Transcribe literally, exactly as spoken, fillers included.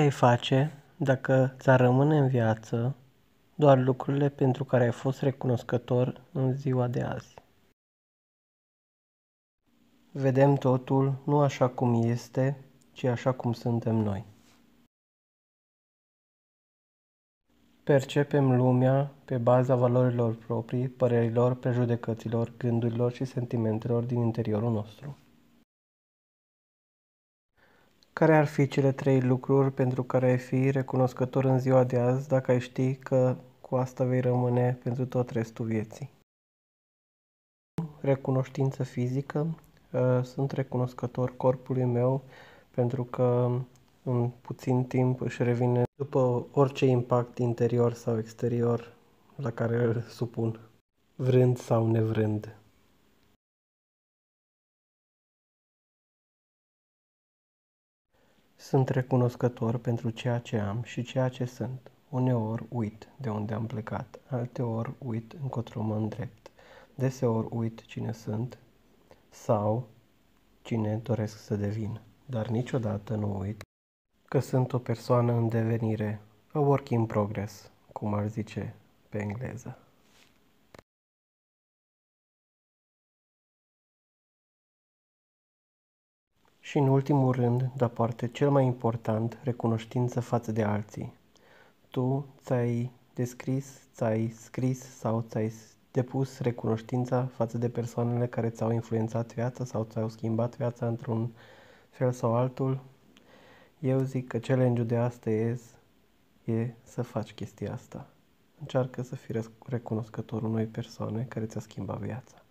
te-ai face dacă ți-ar rămâne în viață doar lucrurile pentru care ai fost recunoscător în ziua de azi? Vedem totul nu așa cum este, ci așa cum suntem noi. Percepem lumea pe baza valorilor proprii, părerilor, prejudecăților, gândurilor și sentimentelor din interiorul nostru. Care ar fi cele trei lucruri pentru care ai fi recunoscător în ziua de azi dacă ai ști că cu asta vei rămâne pentru tot restul vieții? Recunoștință fizică. Sunt recunoscător corpului meu pentru că în puțin timp își revine după orice impact interior sau exterior la care îl supun, vrând sau nevrând. Sunt recunoscător pentru ceea ce am și ceea ce sunt. Uneori uit de unde am plecat, alteori uit încotro mă îndrept, deseori uit cine sunt sau cine doresc să devin, dar niciodată nu uit că sunt o persoană în devenire, a work in progress, cum ar zice pe engleză. Și în ultimul rând, dar poate cel mai important, recunoștință față de alții. Tu ți-ai descris, ți-ai scris sau ți-ai depus recunoștința față de persoanele care ți-au influențat viața sau ți-au schimbat viața într-un fel sau altul. Eu zic că challenge-ul de astăzi e să faci chestia asta. Încearcă să fii recunoscător unei persoane care ți-a schimbat viața.